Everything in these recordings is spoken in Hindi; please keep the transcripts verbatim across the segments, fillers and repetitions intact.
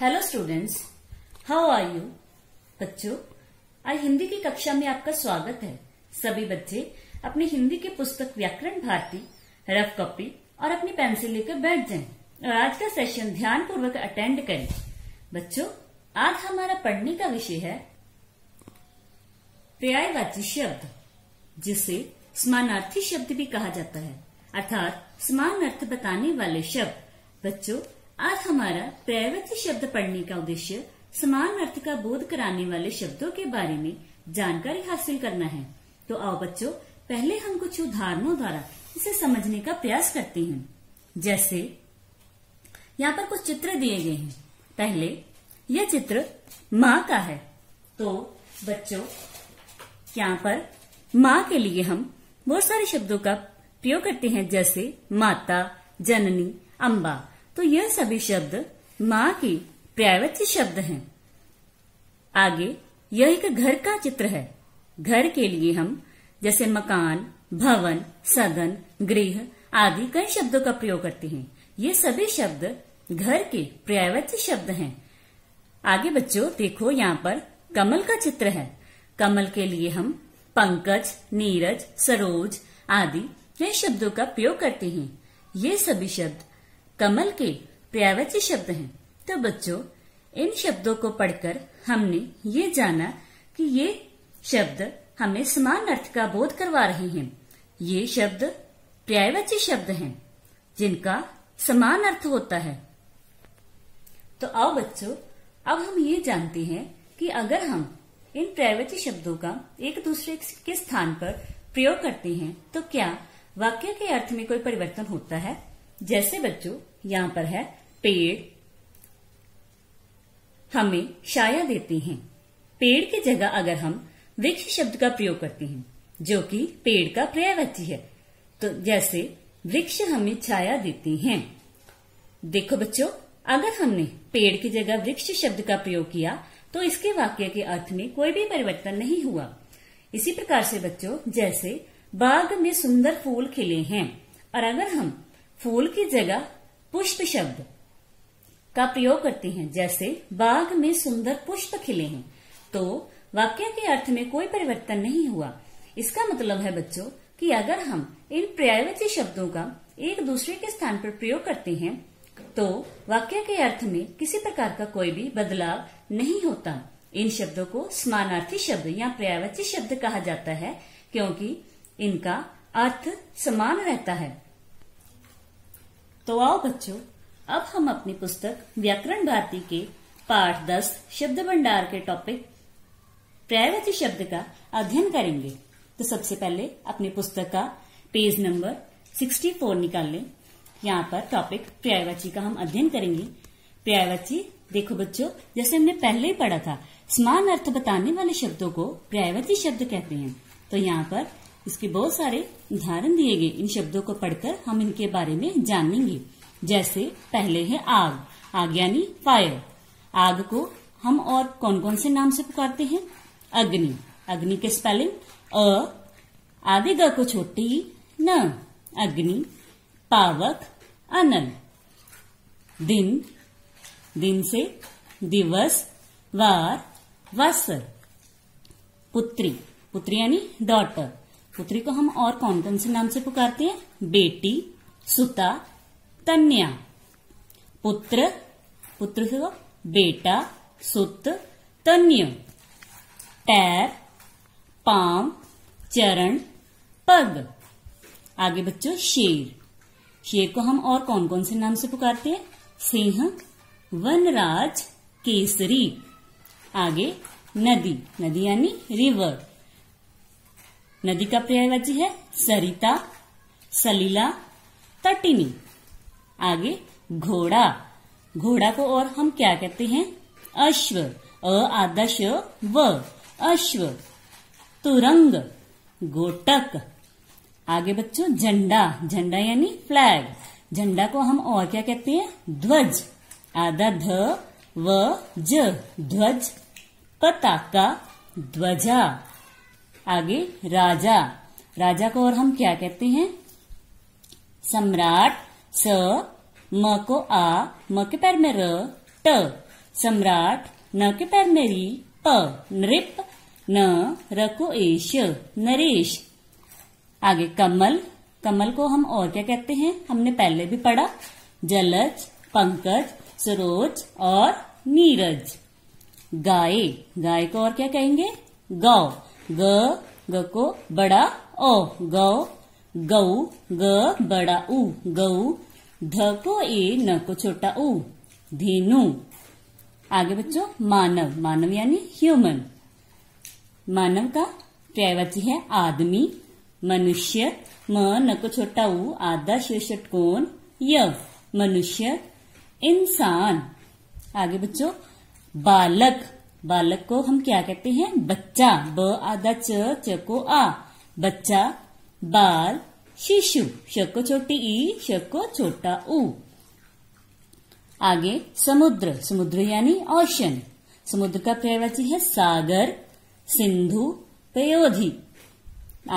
Hello students, how are you. बच्चों, आज हिंदी की कक्षा में आपका स्वागत है। सभी बच्चे अपनी हिंदी की पुस्तक व्याकरण भारती, रफ कॉपी और अपनी पेंसिल लेकर बैठ जाएं और आज का सेशन ध्यान पूर्वक अटेंड करें। बच्चों, आज हमारा पढ़ने का विषय है पर्यायवाची शब्द, जिसे समानार्थी शब्द भी कहा जाता है, अर्थात समान अर्थ बताने वाले शब्द। बच्चों, आज हमारा पर्यायवाची शब्द पढ़ने का उद्देश्य समान अर्थ का बोध कराने वाले शब्दों के बारे में जानकारी हासिल करना है। तो आओ बच्चों, पहले हम कुछ उदाहरणों द्वारा इसे समझने का प्रयास करते हैं। जैसे यहाँ पर कुछ चित्र दिए गए हैं। पहले यह चित्र माँ का है, तो बच्चों यहाँ पर माँ के लिए हम बहुत सारे शब्दों का प्रयोग करते हैं, जैसे माता, जननी, अम्बा। तो यह सभी शब्द माँ की पर्यायवाची शब्द हैं। आगे यह एक घर का चित्र है। घर के लिए हम जैसे मकान, भवन, सदन, गृह आदि कई शब्दों का प्रयोग करते हैं। ये सभी शब्द घर के पर्यायवाची शब्द हैं। आगे बच्चों देखो, यहाँ पर कमल का चित्र है। कमल के लिए हम पंकज, नीरज, सरोज आदि कई शब्दों का प्रयोग करते हैं। ये सभी शब्द कमल के पर्यायवाची शब्द हैं। तो बच्चों, इन शब्दों को पढ़कर हमने ये जाना कि ये शब्द हमें समान अर्थ का बोध करवा रहे हैं। ये शब्द पर्यायवाची शब्द हैं, जिनका समान अर्थ होता है। तो आओ बच्चों, अब हम ये जानते हैं कि अगर हम इन पर्यायवाची शब्दों का एक दूसरे के स्थान पर प्रयोग करते हैं तो क्या वाक्य के अर्थ में कोई परिवर्तन होता है। जैसे बच्चों यहाँ पर है पेड़ हमें छाया देते हैं। पेड़ की जगह अगर हम वृक्ष शब्द का प्रयोग करते हैं, जो कि पेड़ का पर्यायवाची है, तो जैसे वृक्ष हमें छाया देते हैं। देखो बच्चों, अगर हमने पेड़ की जगह वृक्ष शब्द का प्रयोग किया तो इसके वाक्य के अर्थ में कोई भी परिवर्तन नहीं हुआ। इसी प्रकार से बच्चों, जैसे बाग में सुंदर फूल खिले हैं, और अगर हम फूल की जगह पुष्प शब्द का प्रयोग करते हैं, जैसे बाग में सुंदर पुष्प खिले हैं, तो वाक्य के अर्थ में कोई परिवर्तन नहीं हुआ। इसका मतलब है बच्चों कि अगर हम इन पर्यायवाची शब्दों का एक दूसरे के स्थान पर प्रयोग करते हैं तो वाक्य के अर्थ में किसी प्रकार का कोई भी बदलाव नहीं होता। इन शब्दों को समानार्थी शब्द या पर्यायवाची शब्द कहा जाता है, क्योंकि इनका अर्थ समान रहता है। तो आओ बच्चों, अब हम अपनी पुस्तक व्याकरण भारती के पाठ दस शब्द भंडार के टॉपिक पर्यायवाची शब्द का अध्ययन करेंगे। तो सबसे पहले अपनी पुस्तक का पेज नंबर चौंसठ निकाल लें। यहाँ पर टॉपिक पर्यायवाची का हम अध्ययन करेंगे। पर्यायवाची देखो बच्चों, जैसे हमने पहले ही पढ़ा था, समान अर्थ बताने वाले शब्दों को पर्यायवाची शब्द कहते हैं। तो यहाँ पर इसके बहुत सारे उदाहरण दिए गए। इन शब्दों को पढ़कर हम इनके बारे में जानेंगे। जैसे पहले है आग, आग यानी फायर। आग को हम और कौन कौन से नाम से पुकारते हैं? अग्नि। अग्नि के स्पेलिंग अ आदि ग को छोटी न, अग्नि। पावक, अनल। दिन, दिन से दिवस, वार, वत्सर। पुत्री, पुत्री यानी डॉटर। पुत्री को हम और कौन कौन से नाम से पुकारते हैं? बेटी, सुता, कन्या। पुत्र, पुत्र से बेटा, सुत, तन्य। पैर, पांव, चरण, पग। आगे बच्चों शेर, शेर को हम और कौन कौन से नाम से पुकारते हैं? सिंह, वनराज, केसरी। आगे नदी, नदी यानी रिवर। नदी का पर्यायवाची है सरिता, सलीला, तटिनी। आगे घोड़ा, घोड़ा को और हम क्या कहते हैं? अश्व, अ आदा श व, अश्व। तुरंग, गोटक। आगे बच्चों झंडा, झंडा यानी फ्लैग। झंडा को हम और क्या कहते हैं? ध्वज, आदा ध व ज, ध्वज। पताका, ध्वजा। आगे राजा, राजा को और हम क्या कहते हैं? सम्राट, स म को आ, म के पैर में र ट, सम्राट न के पैर मेरी प नृप न रको एश नरेश। आगे कमल, कमल को हम और क्या कहते हैं, हमने पहले भी पढ़ा, जलज, पंकज, सरोज और नीरज। गाय, गाय को और क्या कहेंगे, गौ। ग, ग को बड़ा ओ गौ, गौ, ग बड़ा ऊ गऊ, ध को ए न को छोटा ऊ धेनु। आगे बच्चों मानव, मानव यानी ह्यूमन। मानव का पर्यायवाची है आदमी, मनुष्य, म न को छोटा ऊ आधा शीर्ष कोण य मनुष्य इंसान। आगे बच्चों बालक, बालक को हम क्या कहते हैं, बच्चा, ब आधा च च को आ बच्चा, बाल, शिशु, श को छोटी ई श को छोटा ऊ। आगे समुद्र, समुद्र यानी ओशन, समुद्र का पर्यायवाची है सागर, सिंधु, पयोधी।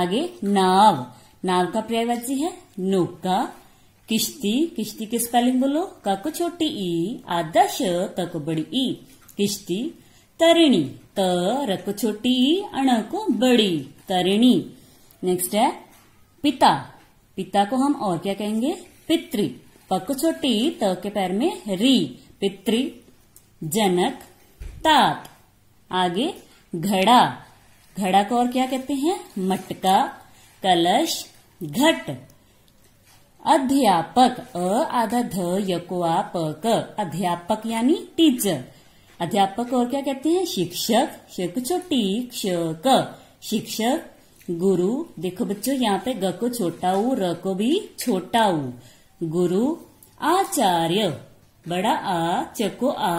आगे नाव, नाव का पर्यायवाची है नौका, किश्ती, किश्ती की स्पेलिंग बोलो, का को छोटी ई आधा श त को बड़ी ई किश्ती। तरिणी, त र को छोटी ई अण को बड़ी तरिणी। नेक्स्ट है पिता, पिता को हम और क्या कहेंगे, पितृ, प को छोटी त के पैर में री पितृ। जनक, तात। आगे घड़ा, घड़ा को और क्या कहते हैं, मटका, कलश, घट। अध्यापक, अ आधा ध य को आ प क अध्यापक यानी टीचर, अध्यापक और क्या कहते हैं, शिक्षक, श को छोटी श क शिक्षक। गुरु, देखो बच्चों यहाँ पे ग को छोटा ऊ र को भी छोटा ऊ गुरु। आचार्य, बड़ा आ चको आ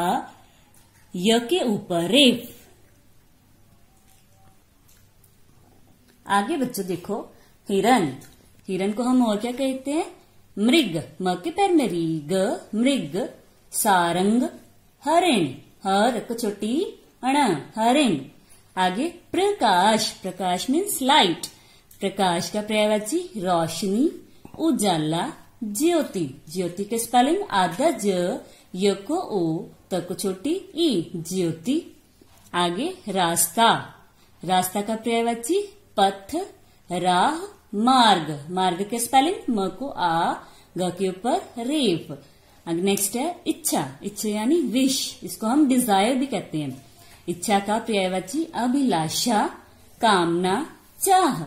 य के ऊपर रेफ। आगे बच्चों देखो हिरण, हिरण को हम और क्या कहते हैं, मृग, म के पैर में री ग मृग। सारंग, हरिण, हर को छोटी अण हरिण। आगे प्रकाश, प्रकाश मीन्स लाइट, प्रकाश का पर्यायवाची रोशनी, उजाला, ज्योति, ज्योति के स्पेलिंग आधा ज य को ओ त को छोटी ई ज्योति। आगे रास्ता, रास्ता का पर्यायवाची पथ, राह, मार्ग, मार्ग के स्पेलिंग म को आ ग के ऊपर रेफ। आगे नेक्स्ट है इच्छा, इच्छा यानी विश, इसको हम डिजायर भी कहते हैं, इच्छा का पर्यायवाची अभिलाषा, कामना, चाह।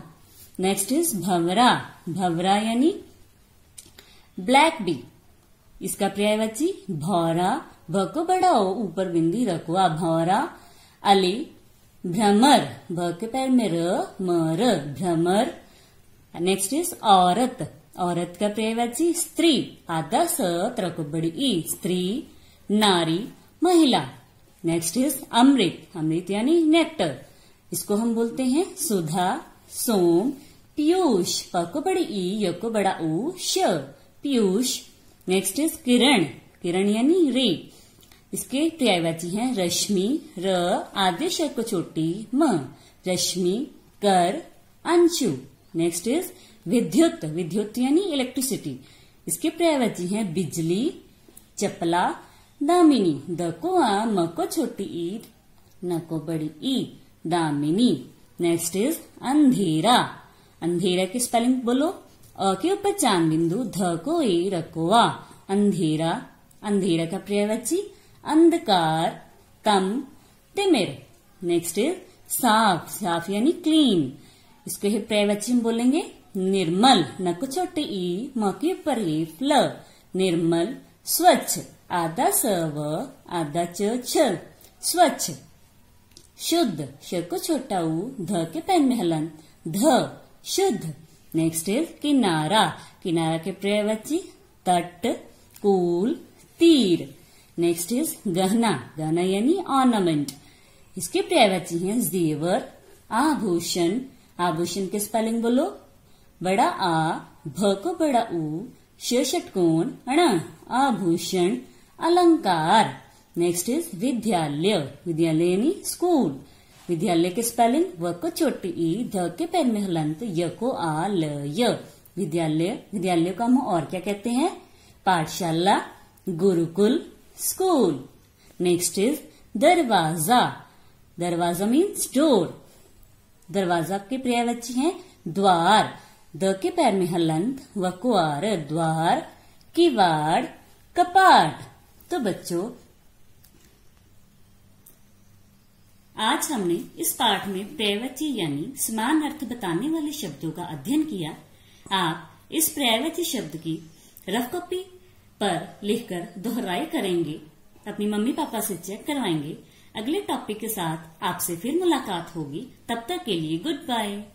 नेक्स्ट इज भंवरा, भंवरा यानी ब्लैक बी, इसका पर्यायवाची भौरा, भ को बड़ा हो ऊपर बिंदी रखो आ भौरा। अली, भ्रमर, भ के पैर में र म र भ्रमर। नेक्स्ट इज औरत, औरत का पर्यायवाची स्त्री, आधा स त्र को बड़ी ई स्त्री, नारी, महिला। नेक्स्ट इज अमृत, अमृत यानी नेक्टर, इसको हम बोलते हैं सुधा, सोम। पीयूष, प को बड़ी ई य को बड़ा ऊ श पीयूष। नेक्स्ट इज किरण, किरण यानी रे, इसके पर्यायवाची हैं रश्मि, र आधे श को छोटी म रश्मि, कर, अंशु। नेक्स्ट इज विद्युत, विद्युत यानी इलेक्ट्रिसिटी, इसके पर्यायवाची हैं बिजली, चपला, दामिनी, द को आ म को छोटी ई न को बड़ी ई दामिनी। नेक्स्ट इज अंधेरा, अंधेरा की स्पेलिंग बोलो, अ के ऊपर चांद बिंदु ध को ए रकोआ अंधेरा, अंधेरा का पर्यायवाची अंधकार, कम, तिमिर। नेक्स्ट इज साफ, साफ यानी क्लीन, इसको ही पर्यायवाची हम बोलेंगे निर्मल, न को छोटे ई म के ऊपर ए फ्ल निर्मल, स्वच्छ, आधा स व आधा च छ स्वच्छ। शुद्ध, श को छोटा ऊ ध के पैर में हलन ध शुद्ध। नेक्स्ट इज किनारा, किनारा के पर्यायवाची तट, कूल, तीर। नेक्स्ट इज गहना, गहना यानी ऑर्नामेंट, इसके पर्यायवाची हैं जेवर, आभूषण, आभूषण के स्पेलिंग बोलो, बड़ा आ भ को बड़ा ऊ श षटकोण अण आभूषण, अलंकार। नेक्स्ट इज विद्यालय, विद्यालय यानी स्कूल, विद्यालय के स्पेलिंग व को छोटी ई ध के पैर में हलंत य को आ ल य विद्यालय। विद्यालय को हम और क्या कहते हैं, पाठशाला, गुरुकुल, स्कूल। Next is दरवाजा. दरवाजा means door. दरवाजा के पर्यायवाची हैं द्वार. द के पैर में हलंत वकुआर. द्वार, किवाड़, कपाट. तो बच्चों आज हमने इस पाठ में पर्यायवाची यानी समान अर्थ बताने वाले शब्दों का अध्ययन किया. आप इस पर्यायवाची शब्द की रफ कॉपी पर लिखकर दोहराई करेंगे, अपनी मम्मी पापा से चेक करवाएंगे. अगले टॉपिक के साथ आपसे फिर मुलाकात होगी. तब तक के लिए गुड बाय.